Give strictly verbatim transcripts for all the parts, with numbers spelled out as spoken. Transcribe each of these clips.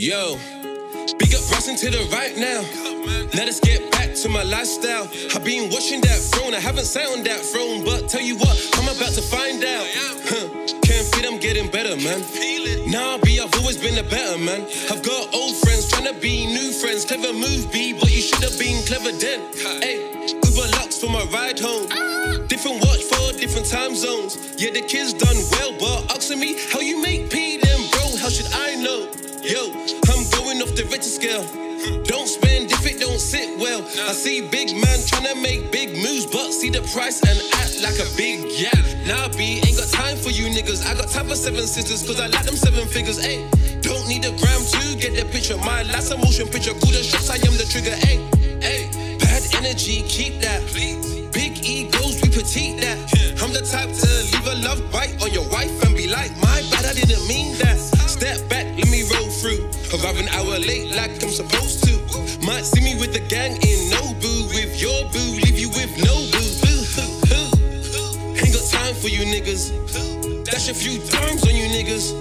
Yo, big up rising to the right now. Let us get back to my lifestyle. I've been watching that throne, I haven't sat on that throne, but tell you what, I'm about to find out. Huh. Can't feel I'm getting better, man. Nah, B, I've always been a better man. I've got old friends trying to be new friends. Clever move, B, but you should have been clever then. Hey, Uber Lux for my ride home. Different watch for different time zones. Yeah, the kids done well, but asking me how you make P then, bro, how should I know? Yo, I'm going off the Richter scale. Don't spend if it don't sit well. I see big man trying to make big moves, but see the price and act like a big yeah. Nah, B, ain't got time for you niggas. I got time for seven sisters, cause I like them seven figures, ayy. Don't need a gram to get the picture. My last emotion picture, cool the shots, I am the trigger, ayy, ayy. Bad energy, keep that. Big egos, we petite that. I'm the type to leave a love bite on your wife and be like, my bad, I didn't mean that. Step back, let me roll through. Arrive an hour late like I'm supposed to. Might see me with the gang in Nobu. With your boo, leave you with no boo. Ain't got time for you niggas. Dash a few dimes on you niggas.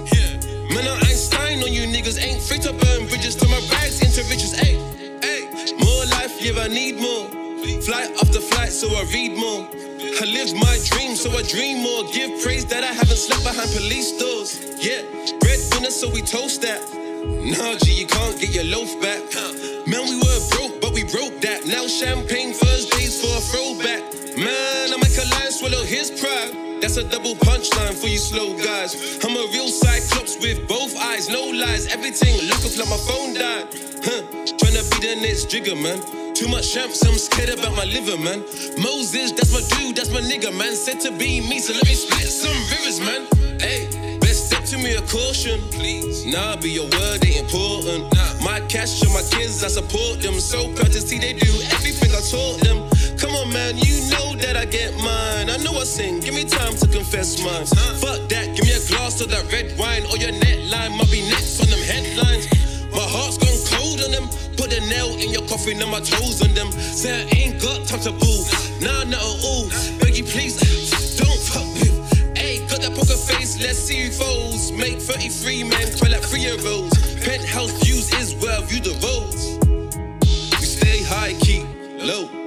Man, I'm Einstein on you niggas. Ain't free to burn bridges till my ride's into riches. Ay, ay. More life, yeah, I need more. Flight after flight, so I read more. I live my dream, so I dream more. Give praise that I haven't slept behind police doors. Yeah, breadwinner, so we toast that. Nah, G, you can't get your loaf back. Man, we were broke, but we broke that. Now champagne Thursdays for a throwback. Man, I make a lion swallow his pride. That's a double punchline for you slow guys. I'm a real cyclops with both eyes, no lies. Everything look up like my phone died. Huh, tryna be the next jigger, man. Too much champs, I'm scared about my liver, man. Moses, that's my dude, that's my nigga, man. Said to be me, so let me split some rivers, man. Hey, best step to me a caution, please. Nah, be your word ain't important. Nah. My cash and my kids, I support them. So proud to see they do everything I taught them. Come on, man, you know that I get mine. I know I sing, give me time to confess mine. Huh. Fuck that, give me a glass of that red wine. Or your neckline might be next on them headlines. My heart's gone cold on them. Put a nail in your coffin and my toes on them. Say I ain't got time to boo. Nah, not at all. Beggy, please, don't fuck with. Ayy, got that poker face, let's see who folds. Make thirty-three men cry like three-year-olds. Penthouse views is where I view the roads. We stay high, keep low.